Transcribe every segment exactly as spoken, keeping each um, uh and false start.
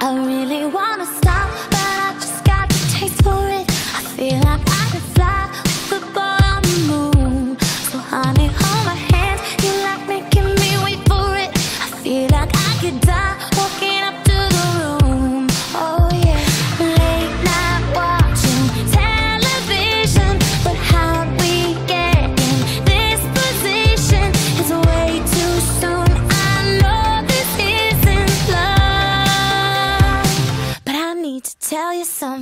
I really wanna stop, but I just got the taste for it. I feel like I could fly with the ball on the moon. So honey, hold my hand, you like making me wait for it. I feel like I could die walking up to the room. Oh yeah, late night watching television, but how'd we get in this position? It's way too soon, I know this isn't love, but I need to tell you something.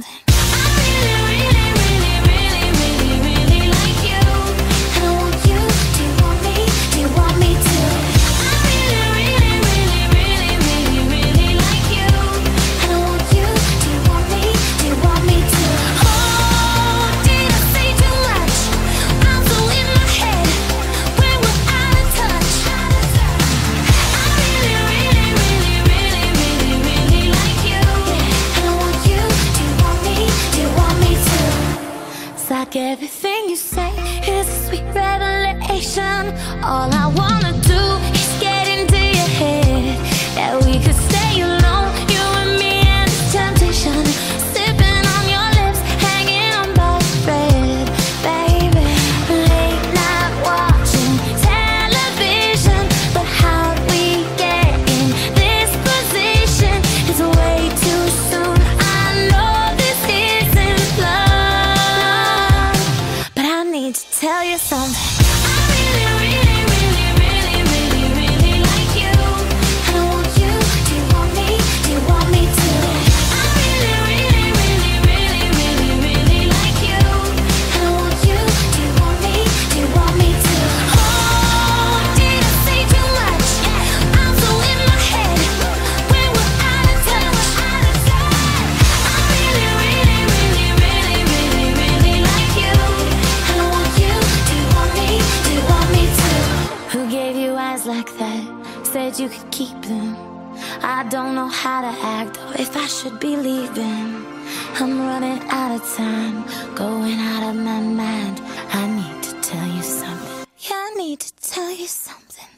Everything you say is a sweet revelation. All I wanna do is get into your head. That we could stay alone, you and me and the temptation. Sipping on your lips, hanging on both threads, baby. Late night watching television, but how'd we get in this position? It's way too soon, I know this isn't love, but I need to tell you something. Like that, said you could keep them. I don't know how to act or if I should be leaving. I'm running out of time, going out of my mind. I need to tell you something. Yeah, I need to tell you something.